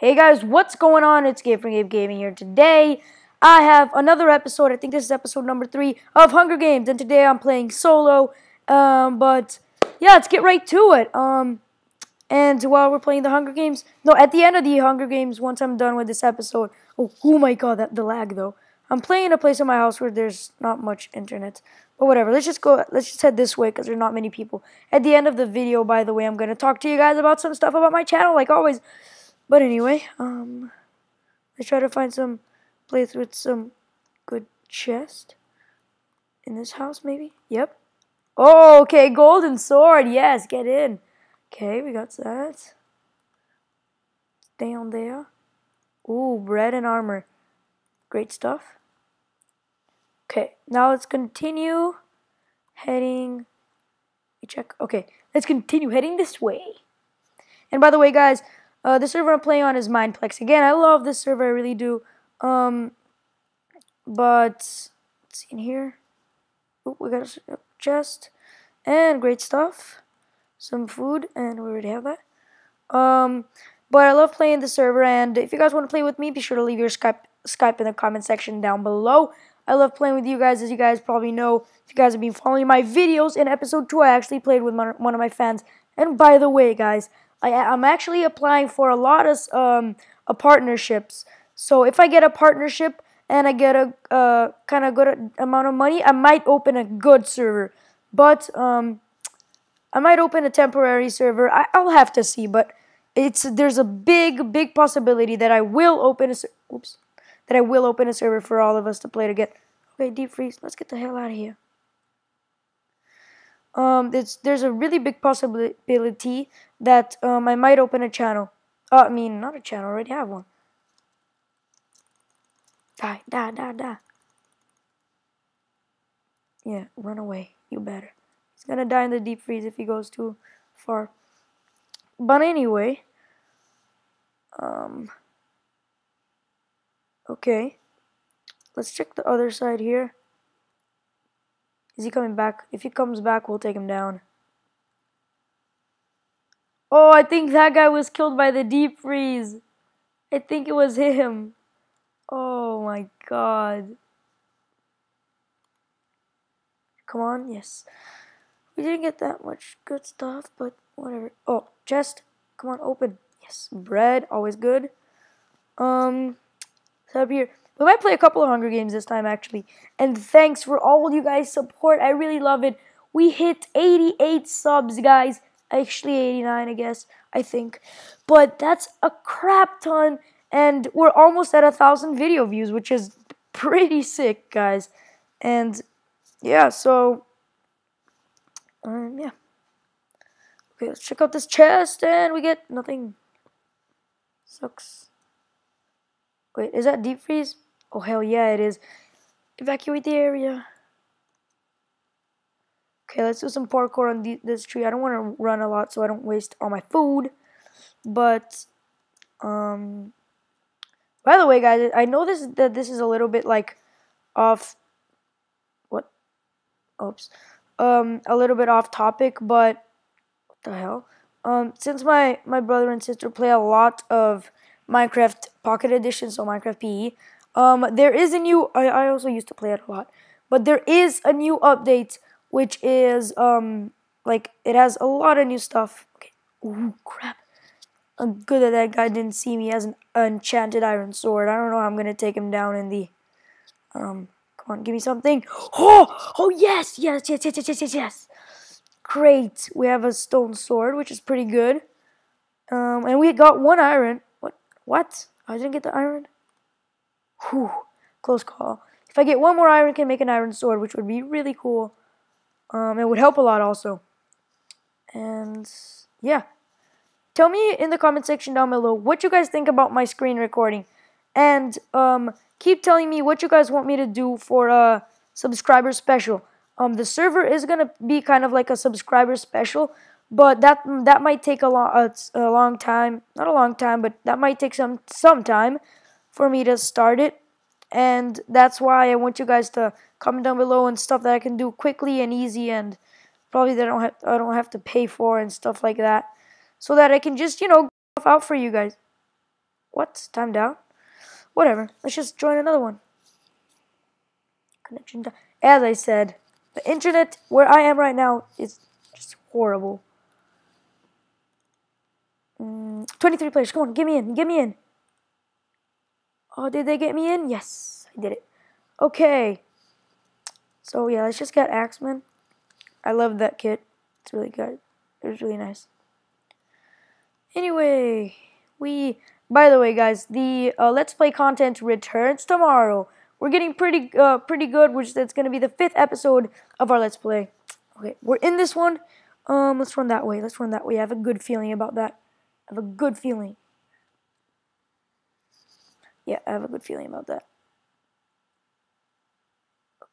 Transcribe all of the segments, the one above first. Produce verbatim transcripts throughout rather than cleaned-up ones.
Hey guys, what's going on? It's Gabe from Gabe Gaming here. Today, I have another episode. I think this is episode number three of Hunger Games, and today I'm playing solo. Um, but yeah, let's get right to it. Um, and while we're playing the Hunger Games, no, at the end of the Hunger Games, once I'm done with this episode, oh, oh my god, that the lag though. I'm playing in a place in my house where there's not much internet, but whatever. Let's just go. Let's just head this way because there's not many people. At the end of the video, by the way, I'm gonna talk to you guys about some stuff about my channel, like always. But anyway, um, let's try to find some place with some good chest. In this house, maybe? Yep. Oh, okay, golden sword. Yes, get in. Okay, we got that. Down there. Ooh, bread and armor. Great stuff. Okay, now let's continue heading. Let me check. Okay, let's continue heading this way. And by the way, guys, Uh, the server I'm playing on is Mindplex. Again, I love this server, I really do. Um, but, let's see in here. Oh, we got a chest. And great stuff. Some food, and we already have that. Um, but I love playing the server, and if you guys want to play with me, be sure to leave your Skype, Skype in the comment section down below. I love playing with you guys, as you guys probably know. If you guys have been following my videos, in episode two, I actually played with my, one of my fans. And by the way, guys, I, I'm actually applying for a lot of um, a partnerships. So if I get a partnership and I get a uh, kind of good amount of money, I might open a good server. But um, I might open a temporary server. I, I'll have to see. But it's there's a big, big possibility that I will open a oops that I will open a server for all of us to play together. Okay, deep freeze. Let's get the hell out of here. Um, there's, there's a really big possibility that um, I might open a channel. Uh, I mean, not a channel, I already have one. Die, die, die, die. Yeah, run away, you better. He's gonna die in the deep freeze if he goes too far. But anyway. Um, okay. Let's check the other side here. Is he coming back? If he comes back, we'll take him down. Oh, I think that guy was killed by the deep freeze. I think it was him. Oh my god. Come on, yes. We didn't get that much good stuff, but whatever. Oh, chest. Come on, open. Yes, bread, always good. Um, so up here. We might play a couple of Hunger Games this time, actually. And thanks for all you guys' support. I really love it. We hit eighty-eight subs, guys. Actually, eighty-nine, I guess. I think. But that's a crap ton. And we're almost at one thousand video views, which is pretty sick, guys. And, yeah, so... Um, yeah. Okay, let's check out this chest. And we get nothing. Sucks. Wait, is that deep freeze? Oh, hell yeah, it is. Evacuate the area. Okay, let's do some parkour on the, this tree. I don't want to run a lot so I don't waste all my food. But, um... by the way, guys, I know this, that this is a little bit, like, off... What? Oops. Um, a little bit off topic, but... What the hell? Um, since my, my brother and sister play a lot of Minecraft Pocket Edition, so Minecraft P E, Um, there is a new, I, I also used to play it a lot, but there is a new update, which is, um, like, it has a lot of new stuff. Okay. Ooh, crap. I'm good that that guy didn't see me. He has an enchanted iron sword. I don't know how I'm going to take him down in the, um, come on, give me something. Oh, oh, yes, yes, yes, yes, yes, yes, yes, yes. Great. We have a stone sword, which is pretty good. Um, and we got one iron. What? What? I didn't get the iron. Whew, close call. If I get one more iron, I can make an iron sword, which would be really cool. Um, it would help a lot also. And, yeah. Tell me in the comment section down below what you guys think about my screen recording. And um, keep telling me what you guys want me to do for a subscriber special. Um, the server is going to be kind of like a subscriber special, but that that might take a, lo a, a long time. Not a long time, but that might take some, some time for me to start it, and that's why I want you guys to comment down below and stuff that I can do quickly and easy, and probably that I don't have I don't have to pay for and stuff like that, so that I can just, you know, go out for you guys. What? Time down? Whatever. Let's just join another one. Connection down. As I said, the internet where I am right now is just horrible. Mm, twenty-three players. Come on. Get me in. Get me in. Oh, did they get me in? Yes. I did it. Okay. So, yeah. Let's just get Axeman. I love that kit. It's really good. It was really nice. Anyway, we... By the way, guys, the uh, Let's Play content returns tomorrow. We're getting pretty uh, pretty good, which that's going to be the fifth episode of our Let's Play. Okay, we're in this one. Um, let's run that way. Let's run that way. I have a good feeling about that. I have a good feeling. Yeah, I have a good feeling about that.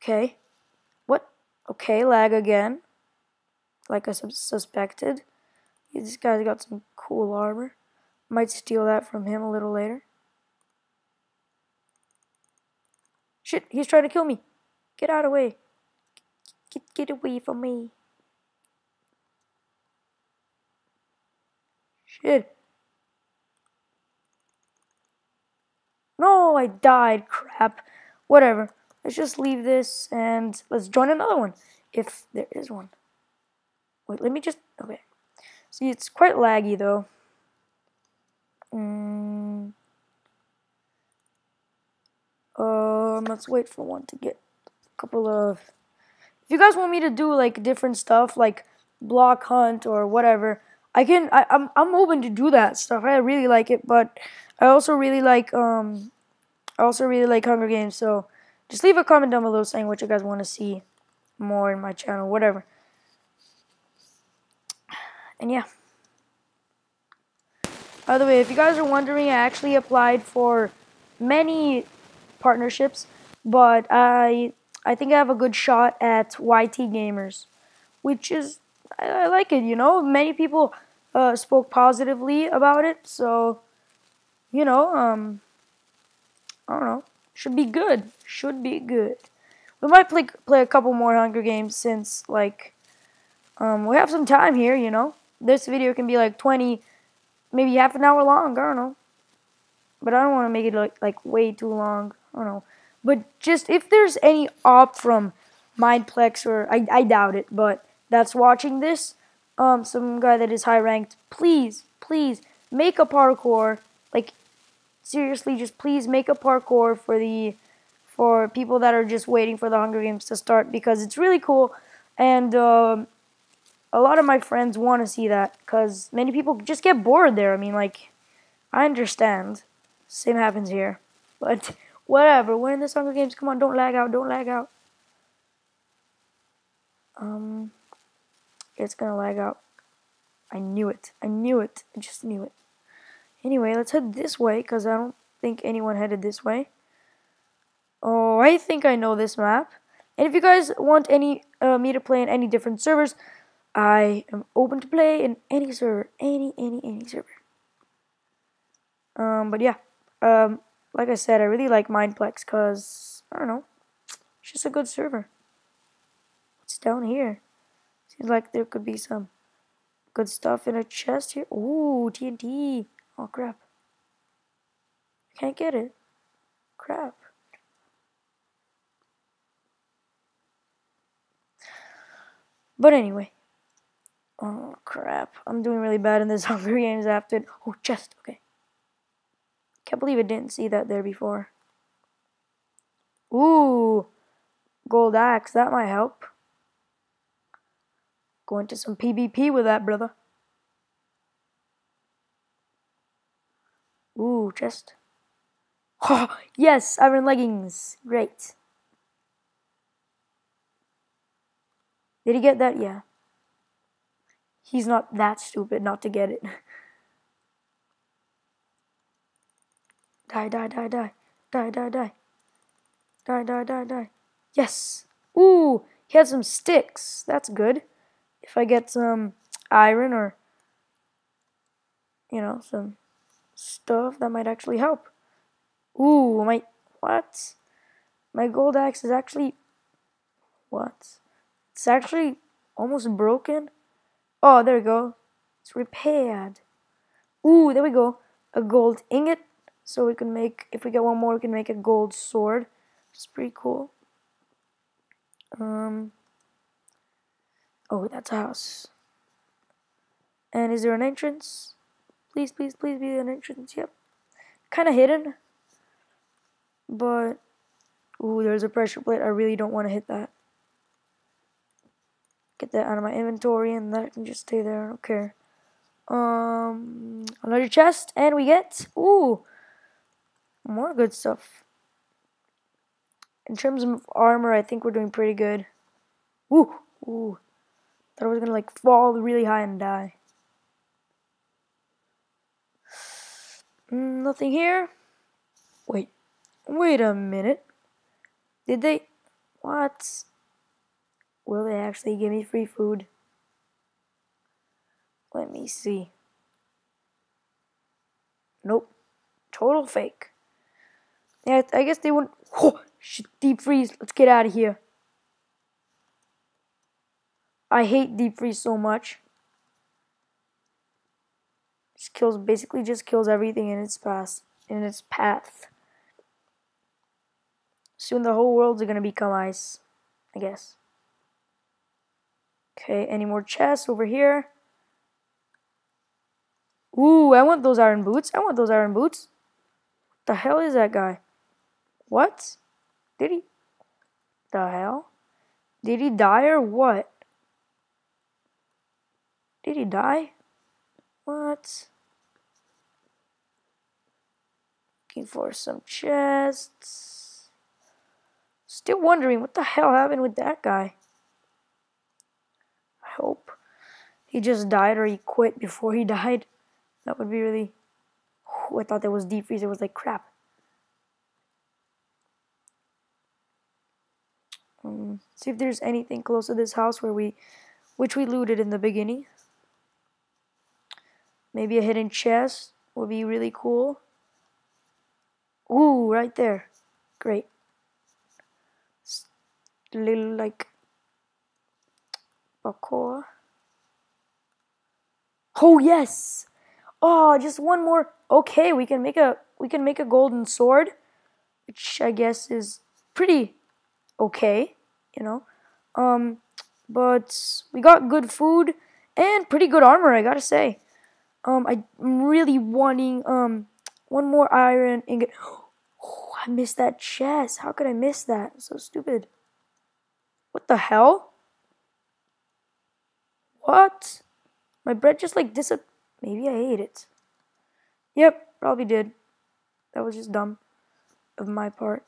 Okay. What? Okay, lag again. Like I suspected. This guy's got some cool armor. Might steal that from him a little later. Shit, he's trying to kill me. Get out of the way. Get, get away from me. Shit. No, I died. Crap. Whatever. Let's just leave this and let's join another one. If there is one. Wait, let me just... Okay. See, it's quite laggy though. Mm. Um, let's wait for one to get a couple of... If you guys want me to do like different stuff, like block hunt or whatever, I can. I, I'm I'm open to do that stuff. I really like it, but I also really like um, I also really like Hunger Games. So just leave a comment down below saying what you guys want to see more in my channel, whatever. And yeah. By the way, if you guys are wondering, I actually applied for many partnerships, but I I think I have a good shot at Y T Gamers, which is, I, I like it, you know? Many people uh, spoke positively about it, so, you know, um, I don't know. Should be good. Should be good. We might play, play a couple more Hunger Games since, like, um, we have some time here, you know? This video can be like twenty... Maybe half an hour long, I don't know. But I don't want to make it like, like way too long. I don't know. But just if there's any op from Mindplex, or I, I doubt it, but that's watching this, um, some guy that is high ranked, please, please make a parkour. Like seriously, just please make a parkour for the for people that are just waiting for the Hunger Games to start, because it's really cool, and um, a lot of my friends want to see that because many people just get bored there. I mean, like, I understand. Same happens here. But whatever. We're in the Hunger Games. Come on, don't lag out. Don't lag out. Um, it's going to lag out. I knew it. I knew it. I just knew it. Anyway, let's head this way because I don't think anyone headed this way. Oh, I think I know this map. And if you guys want any uh, me to play in any different servers... I am open to play in any server, any, any, any server. Um, but yeah, um, like I said, I really like Mindplex because, I don't know, it's just a good server. What's down here? Seems like there could be some good stuff in a chest here. Ooh, T N T. Oh, crap. I can't get it. Crap. But anyway. Oh, crap. I'm doing really bad in this Hunger Games after... Oh, chest. Okay. Can't believe I didn't see that there before. Ooh. Gold axe. That might help. Go into some P v P with that, brother. Ooh, chest. Oh, yes! Iron leggings. Great. Did he get that? Yeah. He's not that stupid not to get it. Die, die, die, die. Die, die, die. Die, die, die, die. Yes! Ooh! He had some sticks. That's good. If I get some iron or, you know, some stuff, that might actually help. Ooh, my... What? My gold axe is actually... What? It's actually almost broken. Oh, there we go. It's repaired. Ooh, there we go. A gold ingot. So we can make, if we get one more, we can make a gold sword. It's pretty cool. Um. Oh, that's a house. And is there an entrance? Please, please, please be an entrance. Yep. Kind of hidden. But, ooh, there's a pressure plate. I really don't want to hit that. Get that out of my inventory, and that can just stay there. I don't care. Um, another chest, and we get, ooh, more good stuff. In terms of armor, I think we're doing pretty good. Ooh, ooh. Thought I was gonna, like, fall really high and die. Mm, nothing here. Wait. Wait a minute. Did they? What? Will they actually give me free food? Let me see. Nope. Total fake. Yeah, I guess they wouldn't. Oh, shit, deep freeze. Let's get out of here. I hate deep freeze so much. Just kills, basically just kills everything in its path. In its path. Soon the whole world's gonna become ice, I guess. Okay, any more chests over here? Ooh, I want those iron boots. I want those iron boots. What the hell is that guy? What? Did he? The hell? Did he die or what? Did he die? What? Looking for some chests. Still wondering what the hell happened with that guy. I hope he just died or he quit before he died. That would be really... Oh, I thought that was deep freeze. It was like crap. Um, see if there's anything close to this house where we, which we looted in the beginning. Maybe a hidden chest would be really cool. Ooh, right there. Great. It's a little like parkour. Oh yes. Oh, just one more. Okay, we can make a we can make a golden sword, which I guess is pretty okay, you know. Um, but we got good food and pretty good armor, I gotta say. Um, I'm really wanting um one more iron ingot. Oh, I missed that chest. How could I miss that? I'm so stupid. What the hell? What? My bread just like disappeared. Maybe I ate it. Yep, probably did. That was just dumb of my part.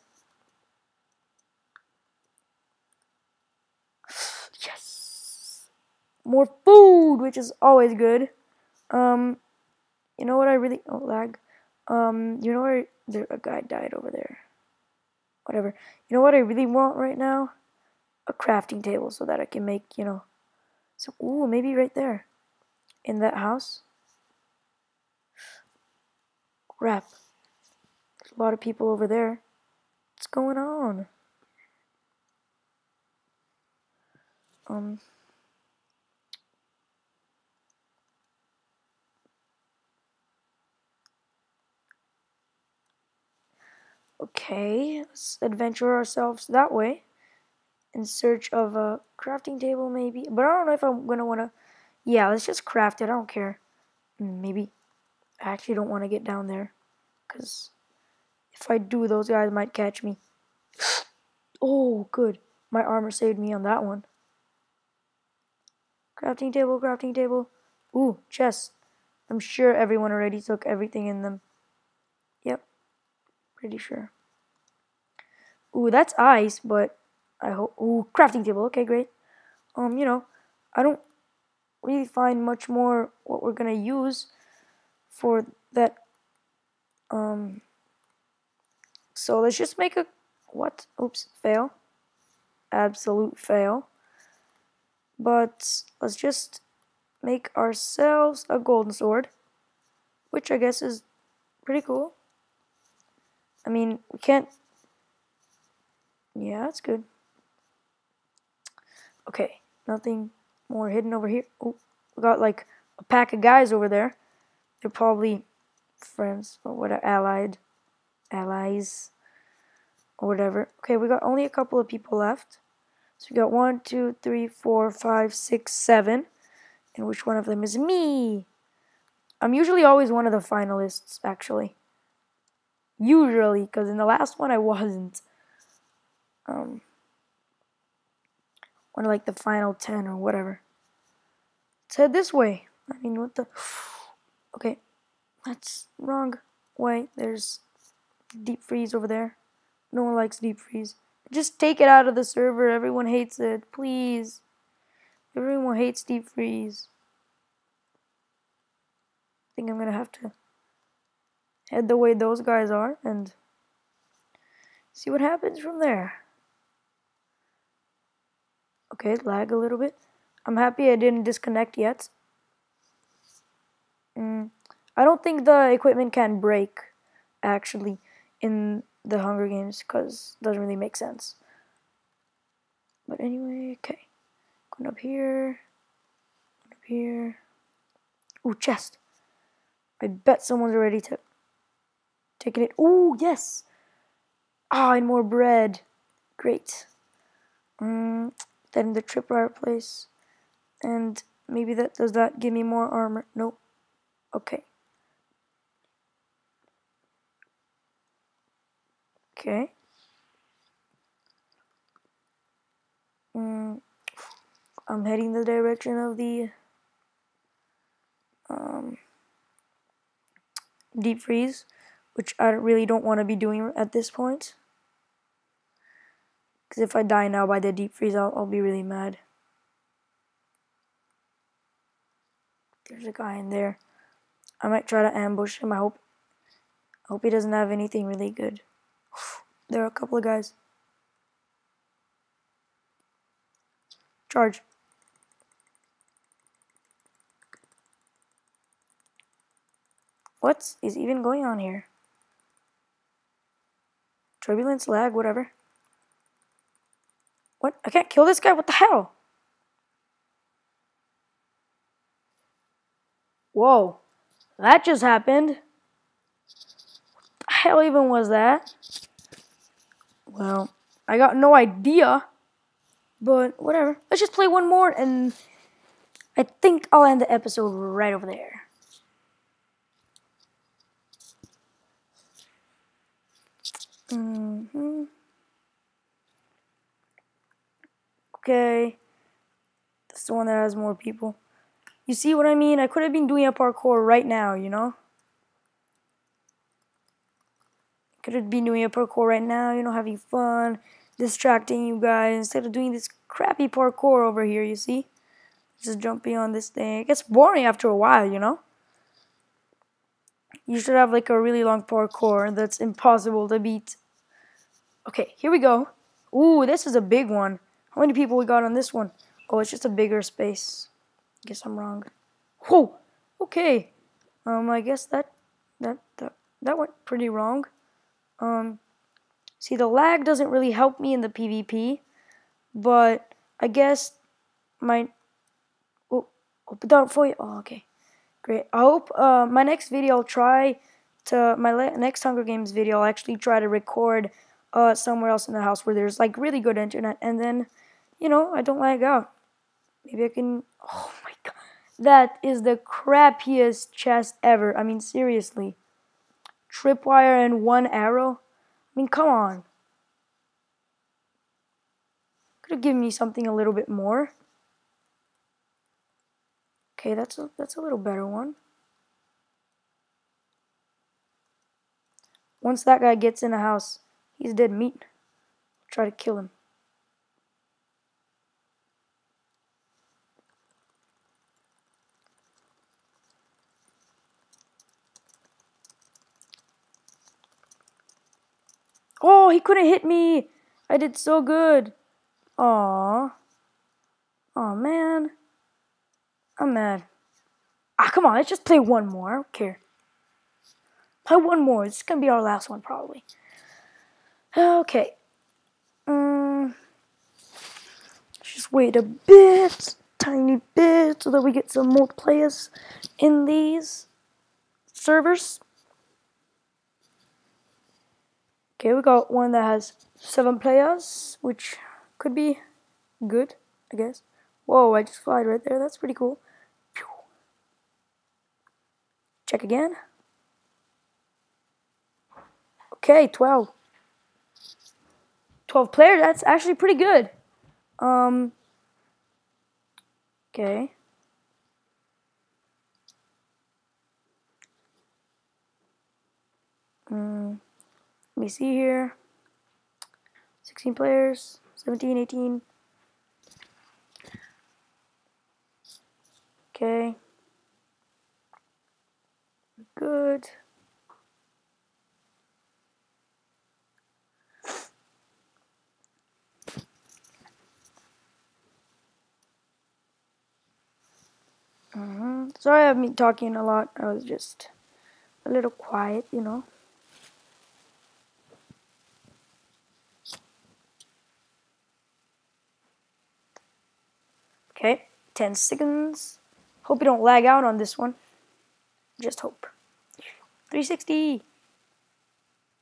Yes! More food, which is always good. Um, you know what I really... Oh, lag. Um, you know where... There, a guy died over there. Whatever. You know what I really want right now? A crafting table so that I can make, you know... So, ooh, maybe right there. In that house. Crap. There's a lot of people over there. What's going on? Um. Okay, let's adventure ourselves that way in search of a crafting table, maybe. But I don't know if I'm gonna wanna. Yeah, let's just craft it. I don't care. Maybe. I actually don't want to get down there, because if I do, those guys might catch me. Oh, good. My armor saved me on that one. Crafting table, crafting table. Ooh, chests. I'm sure everyone already took everything in them. Yep. Pretty sure. Ooh, that's ice, but I hope... Ooh, crafting table. Okay, great. Um, you know, I don't really find much more what we're going to use for that. Um so let's just make a what oops fail absolute fail but let's just make ourselves a golden sword, which I guess is pretty cool. I mean, we can't, yeah, that's good. Okay, nothing more hidden over here. Oh, we got like a pack of guys over there. They're probably friends or what, allied allies or whatever. Okay, we got only a couple of people left. So we got one, two, three, four, five, six, seven. And which one of them is me? I'm usually always one of the finalists, actually. Usually, because in the last one I wasn't. Um, one of like the final ten or whatever. Let's head this way. I mean, what the? Okay, that's wrong way. There's deep freeze over there. No one likes deep freeze. Just take it out of the server. Everyone hates it. Please. Everyone hates deep freeze. I think I'm gonna have to head the way those guys are and see what happens from there. Okay, lag a little bit. I'm happy I didn't disconnect yet. Mm, I don't think the equipment can break, actually, in the Hunger Games, because it doesn't really make sense. But anyway, okay. Going up here. Going up here. Ooh, chest. I bet someone's already took taking it. Ooh, yes! Ah, and more bread. Great. Mm, then the tripwire place. And maybe that does that give me more armor. Nope. Okay. Okay. Mm, I'm heading the direction of the um, deep freeze, which I really don't want to be doing at this point. Because if I die now by the deep freeze, I'll, I'll be really mad. There's a guy in there. I might try to ambush him. I hope, I hope he doesn't have anything really good. There are a couple of guys. Charge. What is even going on here? Turbulence, lag, whatever. What? I can't kill this guy? What the hell? Whoa. That just happened. What the hell even was that? Well, I got no idea, but whatever. Let's just play one more, and I think I'll end the episode right over there. Mm-hmm. Okay. That's the one that has more people. You see what I mean? I could have been doing a parkour right now, you know? Could have been doing a parkour right now, you know, having fun, distracting you guys, instead of doing this crappy parkour over here, you see? Just jumping on this thing. It gets boring after a while, you know? You should have, like, a really long parkour that's impossible to beat. Okay, here we go. Ooh, this is a big one. How many people we got on this one? Oh, it's just a bigger space. Guess I'm wrong. Whoa! Okay. Um, I guess that that that that went pretty wrong. Um, see, the lag doesn't really help me in the PvP, but I guess my oh, open down for you. Oh, okay, great. I hope uh my next video I'll try to my next Hunger Games video I'll actually try to record uh somewhere else in the house where there's like really good internet, and then you know I don't lag out. Maybe I can. Oh my god, that is the crappiest chest ever. I mean, seriously, tripwire and one arrow. I mean, come on. Could have given me something a little bit more. Okay, that's a, that's a little better one. Once that guy gets in the house, he's dead meat. I'll try to kill him. Oh, he couldn't hit me. I did so good. Aww. Oh man. I'm mad. Ah, come on. Let's just play one more. I don't care. Play one more. It's gonna be our last one probably. Okay. Um. Let's just wait a bit, tiny bit, so that we get some more players in these servers. Okay, we got one that has seven players, which could be good, I guess. Whoa, I just flied right there. That's pretty cool. Pew. Check again. Okay, twelve. twelve players, that's actually pretty good. Um, okay. Mm, let me see here. sixteen players, seventeen, eighteen. Okay. Good. Mm-hmm. Sorry I've been talking a lot. I was just a little quiet, you know. Okay, ten seconds. Hope you don't lag out on this one. Just hope. three sixty.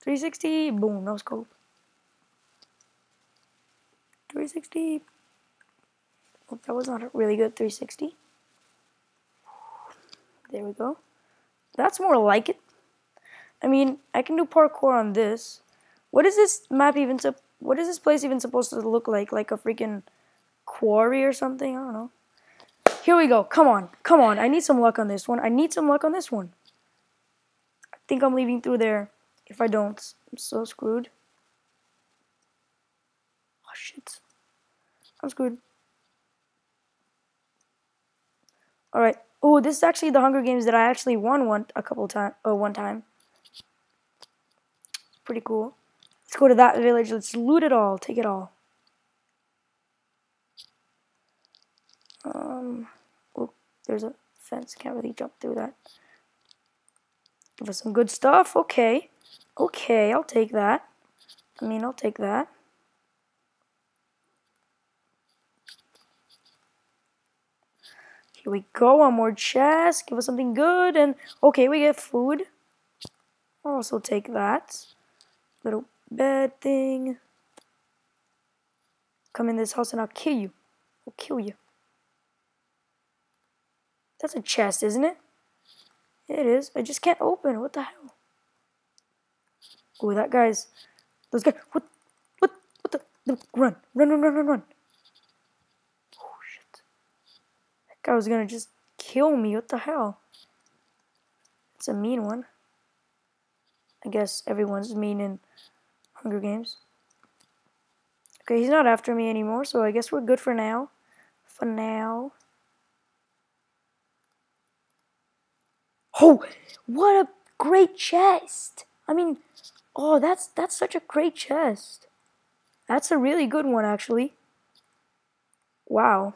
three sixty. Boom, no scope. three sixty. Oh, that was not a really good three sixty. There we go. That's more like it. I mean, I can do parkour on this. What is this map even? What is this place even supposed to look like? Like a freaking quarry or something? I don't know. Here we go. Come on. Come on. I need some luck on this one. I need some luck on this one. I think I'm leaving through there. If I don't, I'm so screwed. Oh, shit. I'm screwed. Alright. Oh, this is actually the Hunger Games that I actually won one a couple times. Oh, one time. It's pretty cool. Let's go to that village. Let's loot it all. Take it all. Um. Oh, there's a fence. Can't really jump through that. Give us some good stuff. Okay. Okay, I'll take that. I mean, I'll take that. Here we go, one more chest, give us something good, and okay, we get food. I'll also take that. Little bed thing. Come in this house and I'll kill you. I'll kill you. That's a chest, isn't it? It is. I just can't open. What the hell? Oh, that guy's... Those guys... What? What? What the... No, run. Run, run, run, run, run. I was gonna just kill me. What the hell? It's a mean one. I guess everyone's mean in Hunger Games. Okay, he's not after me anymore, so I guess we're good for now. For now. Oh, what a great chest! I mean, oh, that's that's such a great chest. That's a really good one, actually. Wow.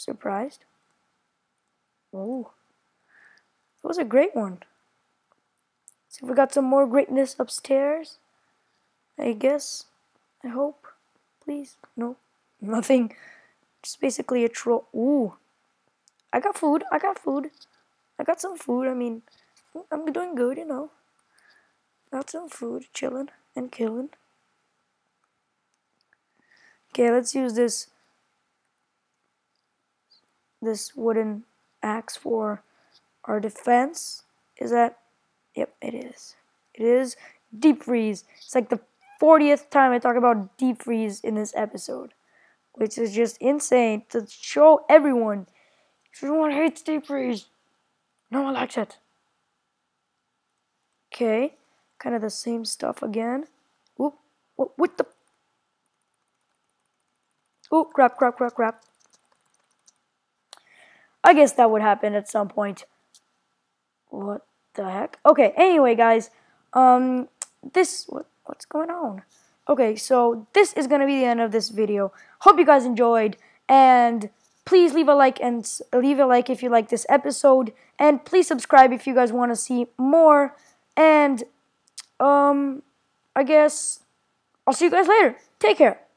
Surprised. Oh, that was a great one. Let's see if we got some more greatness upstairs. I guess. I hope. Please. No. Nothing. Just basically a troll. Ooh. I got food. I got food. I got some food. I mean, I'm doing good, you know. Got some food. Chilling and killing. Okay, let's use this. This wooden axe for our defense. Is that? Yep, it is. It is deep freeze. It's like the fortieth time I talk about deep freeze in this episode, which is just insane to show everyone. Everyone hates deep freeze. No one likes it. Okay, kind of the same stuff again. Oop, what, what the? Oop, crap, crap, crap, crap. I guess that would happen at some point. What the heck? Okay, anyway, guys. Um, this... What, what's going on? Okay, so this is going to be the end of this video. Hope you guys enjoyed. And please leave a like and leave a like if you like this episode. And please subscribe if you guys want to see more. And, um, I guess I'll see you guys later. Take care.